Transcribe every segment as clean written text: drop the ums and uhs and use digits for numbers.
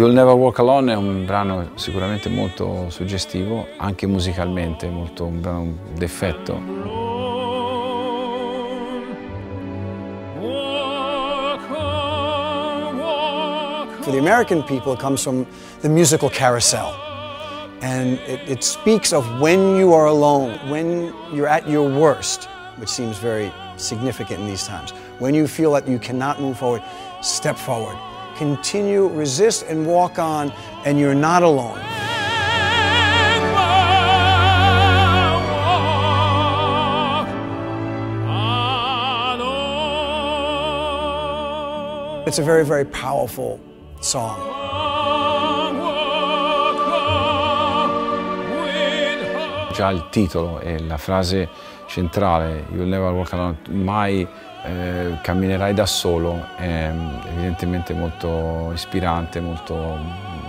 You'll Never Walk Alone è un brano sicuramente molto suggestivo, anche musicalmente, molto un brano d'effetto. For the American people, it comes from the musical Carousel, and it speaks of when you are alone, when you're at your worst, which seems very significant in these times. When you feel that you cannot move forward, step forward. Continue, resist, and walk on, and you're not alone. It's a very, very powerful song. Già il titolo e la frase centrale, You'll Never Walk Alone, mai camminerai da solo, è evidentemente molto ispirante, molto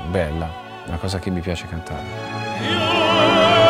bella, una cosa che mi piace cantare.